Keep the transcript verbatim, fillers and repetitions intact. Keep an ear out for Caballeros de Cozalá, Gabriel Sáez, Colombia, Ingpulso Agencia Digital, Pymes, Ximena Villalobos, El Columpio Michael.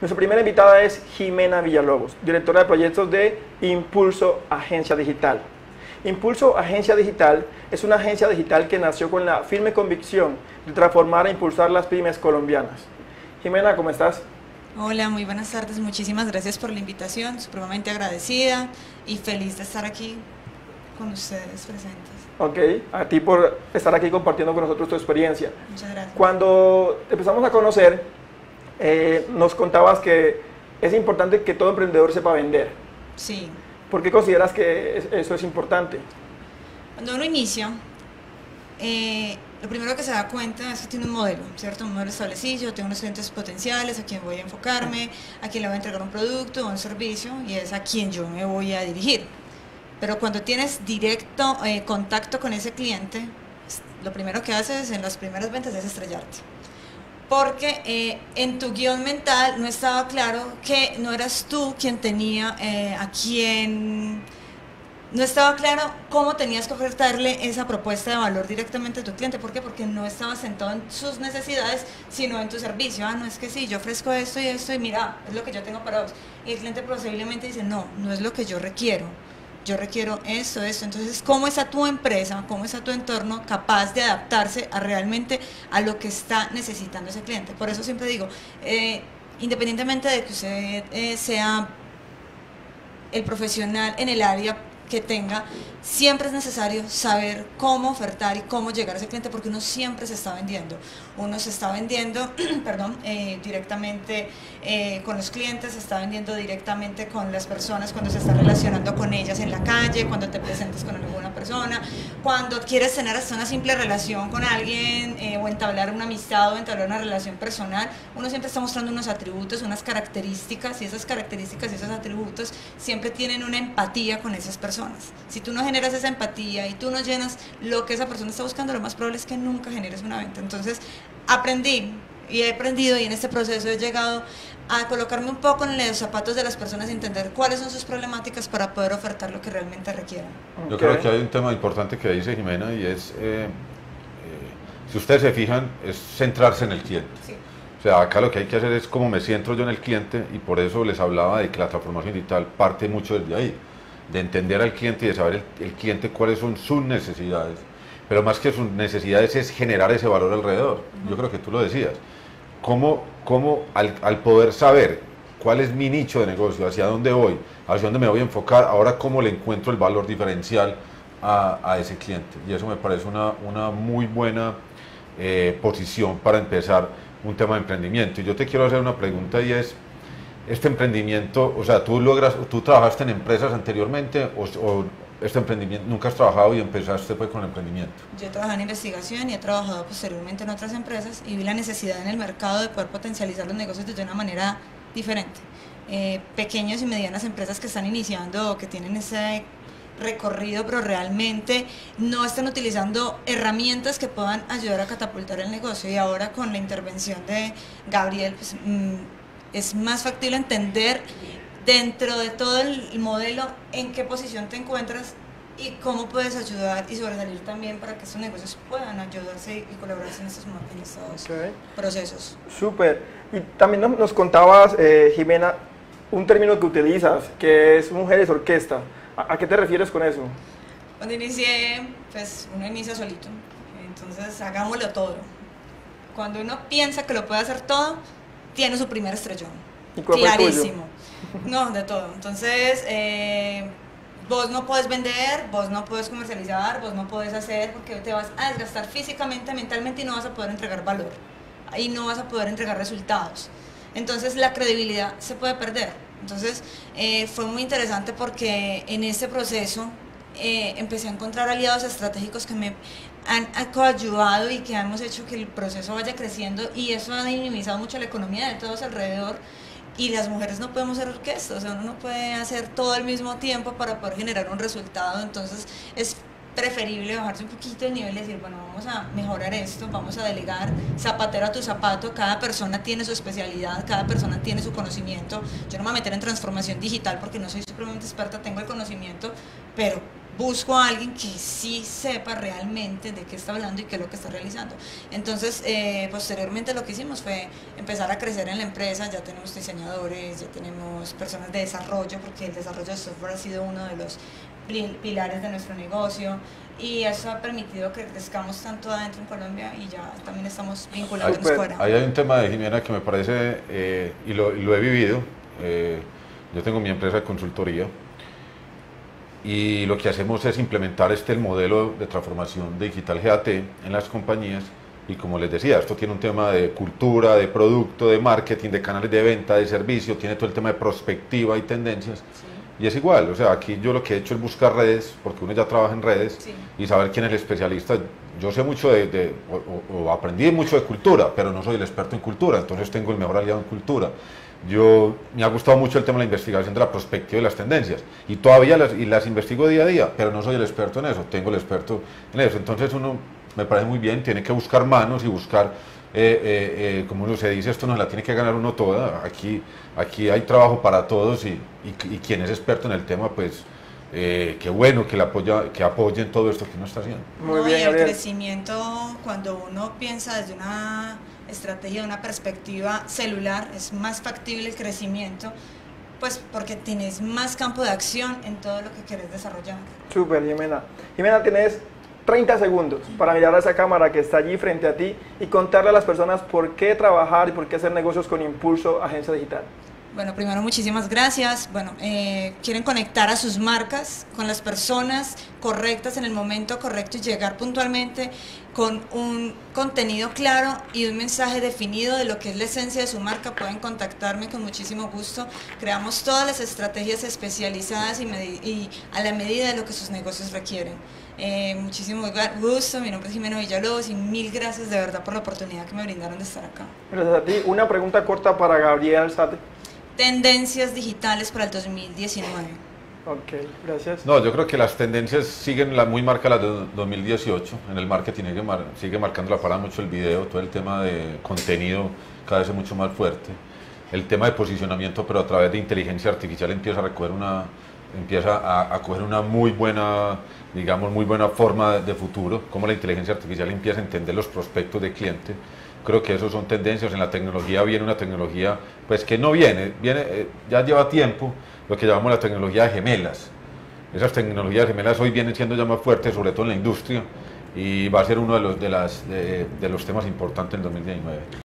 Nuestra primera invitada es Ximena Villalobos, directora de proyectos de Ingpulso Agencia Digital. Ingpulso Agencia Digital es una agencia digital que nació con la firme convicción de transformar e impulsar las pymes colombianas. Ximena, ¿cómo estás? Hola, muy buenas tardes. Muchísimas gracias por la invitación, supremamente agradecida y feliz de estar aquí con ustedes presentes. Ok, a ti por estar aquí compartiendo con nosotros tu experiencia. Muchas gracias. Cuando empezamos a conocer, eh, nos contabas que es importante que todo emprendedor sepa vender. Sí. ¿Por qué consideras que eso es importante? Cuando uno inicia, eh, lo primero que se da cuenta es que tiene un modelo, ¿cierto? Un modelo establecido, tengo unos clientes potenciales a quien voy a enfocarme, a quien le voy a entregar un producto o un servicio, y es a quien yo me voy a dirigir. Pero cuando tienes directo eh, contacto con ese cliente, lo primero que haces en las primeras ventas es estrellarte. Porque eh, en tu guión mental no estaba claro que no eras tú quien tenía eh, a quien... No estaba claro cómo tenías que ofertarle esa propuesta de valor directamente a tu cliente. ¿Por qué? Porque no estaba sentado en sus necesidades, sino en tu servicio. Ah, no, es que sí, yo ofrezco esto y esto y mira, es lo que yo tengo para vos. Y el cliente posiblemente dice, no, no es lo que yo requiero. Yo requiero esto, esto. Entonces, ¿cómo está tu empresa, cómo está tu entorno capaz de adaptarse a realmente a lo que está necesitando ese cliente? Por eso siempre digo, eh, independientemente de que usted eh, sea el profesional en el área que tenga, siempre es necesario saber cómo ofertar y cómo llegar a ese cliente, porque uno siempre se está vendiendo. Uno se está vendiendo perdón, eh, directamente eh, con los clientes, se está vendiendo directamente con las personas cuando se está relacionando con ellas en la calle, cuando te presentes con alguna persona, cuando quieres tener hasta una simple relación con alguien eh, o entablar una amistad o entablar una relación personal. Uno siempre está mostrando unos atributos, unas características, y esas características y esos atributos siempre tienen una empatía con esas personas. Si tú no generas esa empatía y tú no llenas lo que esa persona está buscando, lo más probable es que nunca generes una venta. Entonces aprendí y he aprendido, y en este proceso he llegado a colocarme un poco en los zapatos de las personas y entender cuáles son sus problemáticas para poder ofertar lo que realmente requieran. Okay. Yo creo que hay un tema importante que dice Ximena, y es, eh, eh, si ustedes se fijan, es centrarse en el cliente. Sí. O sea, acá lo que hay que hacer es cómo me centro yo en el cliente, y por eso les hablaba de que la transformación digital parte mucho desde ahí, de entender al cliente y de saber el, el cliente cuáles son sus necesidades, pero más que sus necesidades es generar ese valor alrededor. Uh-huh. Yo creo que tú lo decías, cómo, cómo al, al poder saber cuál es mi nicho de negocio, hacia dónde voy, hacia dónde me voy a enfocar, ahora cómo le encuentro el valor diferencial a, a ese cliente, y eso me parece una, una muy buena eh, posición para empezar un tema de emprendimiento. Y yo te quiero hacer una pregunta, y es, este emprendimiento, o sea, ¿tú logras, tú trabajaste en empresas anteriormente o, o este emprendimiento, nunca has trabajado y empezaste pues con el emprendimiento? Yo he trabajado en investigación y he trabajado posteriormente en otras empresas, y vi la necesidad en el mercado de poder potencializar los negocios de una manera diferente. Eh, pequeñas y medianas empresas que están iniciando o que tienen ese recorrido, pero realmente no están utilizando herramientas que puedan ayudar a catapultar el negocio, y ahora con la intervención de Gabriel, pues... Mmm, es más factible entender dentro de todo el modelo en qué posición te encuentras y cómo puedes ayudar y sobresalir también para que estos negocios puedan ayudarse y colaborarse en estos, en estos okay. procesos. Súper. Y también nos contabas, eh, Ximena, un término que utilizas, que es mujeres orquesta. ¿A, a qué te refieres con eso? Cuando inicié, pues uno inicia solito, entonces hagámoslo todo. Cuando uno piensa que lo puede hacer todo, tiene su primer estrellón, clarísimo, no, de todo. Entonces, eh, vos no podés vender, vos no podés comercializar, vos no podés hacer, porque te vas a desgastar físicamente, mentalmente, y no vas a poder entregar valor, y no vas a poder entregar resultados. Entonces, la credibilidad se puede perder. Entonces, eh, fue muy interesante porque en este proceso eh, empecé a encontrar aliados estratégicos que me han coayudado y que hemos hecho que el proceso vaya creciendo, y eso ha dinamizado mucho la economía de todos alrededor. Y las mujeres no podemos ser orquestas, o sea, uno no puede hacer todo al mismo tiempo para poder generar un resultado. Entonces es preferible bajarse un poquito el nivel y decir, bueno, vamos a mejorar esto, vamos a delegar, zapatero a tu zapato, cada persona tiene su especialidad, cada persona tiene su conocimiento. Yo no me voy a meter en transformación digital porque no soy supremamente experta, tengo el conocimiento, pero busco a alguien que sí sepa realmente de qué está hablando y qué es lo que está realizando. Entonces, eh, posteriormente lo que hicimos fue empezar a crecer en la empresa. Ya tenemos diseñadores, ya tenemos personas de desarrollo, porque el desarrollo de software ha sido uno de los pilares de nuestro negocio, y eso ha permitido que crezcamos tanto adentro en Colombia, y ya también estamos vinculados con fuera. Ahí hay un tema de Ximena que me parece, eh, y, lo, y lo he vivido, eh, yo tengo mi empresa de consultoría, y lo que hacemos es implementar este el modelo de transformación digital G A T en las compañías, y como les decía, esto tiene un tema de cultura, de producto, de marketing, de canales de venta, de servicio, tiene todo el tema de prospectiva y tendencias. Sí. Y es igual, o sea, aquí yo lo que he hecho es buscar redes, porque uno ya trabaja en redes, sí, y saber quién es el especialista. Yo sé mucho de, de o, o aprendí mucho de cultura, pero no soy el experto en cultura, entonces tengo el mejor aliado en cultura. Yo, me ha gustado mucho el tema de la investigación de la prospectiva y las tendencias, y todavía las, y las investigo día a día, pero no soy el experto en eso, tengo el experto en eso. Entonces uno, me parece muy bien, tiene que buscar manos y buscar, eh, eh, eh, como uno se dice, esto no la tiene que ganar uno toda, aquí, aquí hay trabajo para todos, y, y, y quien es experto en el tema, pues eh, qué bueno que, la apoya, que apoyen todo esto que uno está haciendo. Muy no, bien, y el bien. Crecimiento, cuando uno piensa desde una estrategia, una perspectiva celular, es más factible el crecimiento, pues porque tienes más campo de acción en todo lo que quieres desarrollar. Súper, Ximena. Ximena, tienes treinta segundos para mirar a esa cámara que está allí frente a ti y contarle a las personas por qué trabajar y por qué hacer negocios con Ingpulso Agencia Digital. Bueno, primero muchísimas gracias. Bueno, eh, quieren conectar a sus marcas con las personas correctas en el momento correcto y llegar puntualmente con un contenido claro y un mensaje definido de lo que es la esencia de su marca. Pueden contactarme con muchísimo gusto. Creamos todas las estrategias especializadas y, y a la medida de lo que sus negocios requieren. Eh, muchísimo gusto, mi nombre es Ximena Villalobos y mil gracias de verdad por la oportunidad que me brindaron de estar acá. Gracias a ti. Una pregunta corta para Gabriel Sáez. Tendencias digitales para el dos mil diecinueve. Ok, gracias. No, yo creo que las tendencias siguen la, muy marca la de dos mil dieciocho, en el marketing sigue, mar, sigue marcando la parada mucho el video, todo el tema de contenido cada vez es mucho más fuerte, el tema de posicionamiento, pero a través de inteligencia artificial empieza a recoger una, empieza a, a coger una muy buena, digamos, muy buena forma de, de futuro, como la inteligencia artificial empieza a entender los prospectos de cliente. Creo que eso son tendencias. En la tecnología viene una tecnología pues que no viene, viene eh, ya lleva tiempo, lo que llamamos la tecnología de gemelas. Esas tecnologías gemelas hoy vienen siendo ya más fuertes, sobre todo en la industria, y va a ser uno de los, de las, de, de los temas importantes en dos mil diecinueve.